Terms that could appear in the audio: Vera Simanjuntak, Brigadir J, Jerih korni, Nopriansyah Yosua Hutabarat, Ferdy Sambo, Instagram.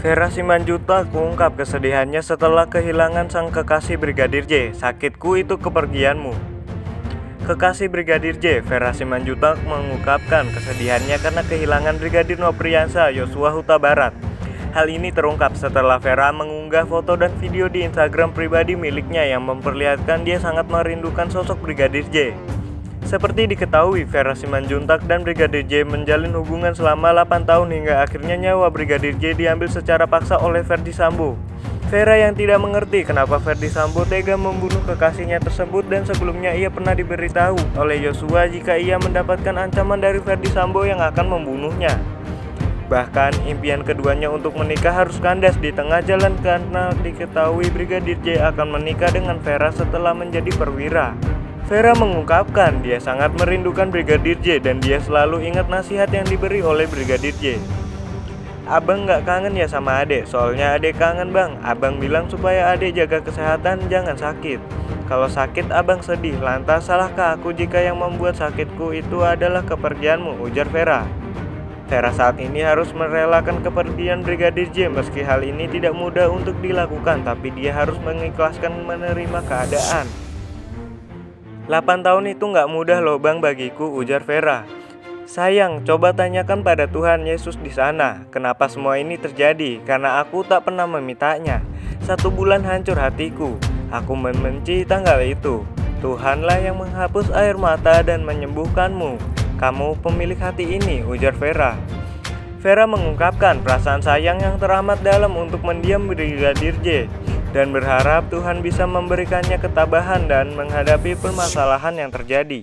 Vera Simanjuntak mengungkap kesedihannya setelah kehilangan sang kekasih Brigadir J, sakitku itu kepergianmu. Kekasih Brigadir J, Vera Simanjuntak mengungkapkan kesedihannya karena kehilangan Brigadir Nopriansyah Yosua Hutabarat. Hal ini terungkap setelah Vera mengunggah foto dan video di Instagram pribadi miliknya yang memperlihatkan dia sangat merindukan sosok Brigadir J. Seperti diketahui, Vera Simanjuntak dan Brigadir J menjalin hubungan selama 8 tahun hingga akhirnya nyawa Brigadir J diambil secara paksa oleh Ferdy Sambo. Vera yang tidak mengerti kenapa Ferdy Sambo tega membunuh kekasihnya tersebut, dan sebelumnya ia pernah diberitahu oleh Yosua jika ia mendapatkan ancaman dari Ferdy Sambo yang akan membunuhnya. Bahkan, impian keduanya untuk menikah harus kandas di tengah jalan karena diketahui Brigadir J akan menikah dengan Vera setelah menjadi perwira. Vera mengungkapkan dia sangat merindukan Brigadir J dan dia selalu ingat nasihat yang diberi oleh Brigadir J. Abang gak kangen ya sama adek, soalnya adek kangen bang. Abang bilang supaya adek jaga kesehatan, jangan sakit. Kalau sakit abang sedih, lantas salahkah aku jika yang membuat sakitku itu adalah kepergianmu, ujar Vera. Vera saat ini harus merelakan kepergian Brigadir J, meski hal ini tidak mudah untuk dilakukan, tapi dia harus mengikhlaskan menerima keadaan. 8 tahun itu nggak mudah loh bang bagiku, ujar Vera. Sayang, coba tanyakan pada Tuhan Yesus di sana, kenapa semua ini terjadi, karena aku tak pernah memintanya. 1 bulan hancur hatiku, aku membenci tanggal itu. Tuhanlah yang menghapus air mata dan menyembuhkanmu, kamu pemilik hati ini, ujar Vera. Vera mengungkapkan perasaan sayang yang teramat dalam untuk mendiam Brigadir J, dan berharap Tuhan bisa memberikannya ketabahan dan menghadapi permasalahan yang terjadi.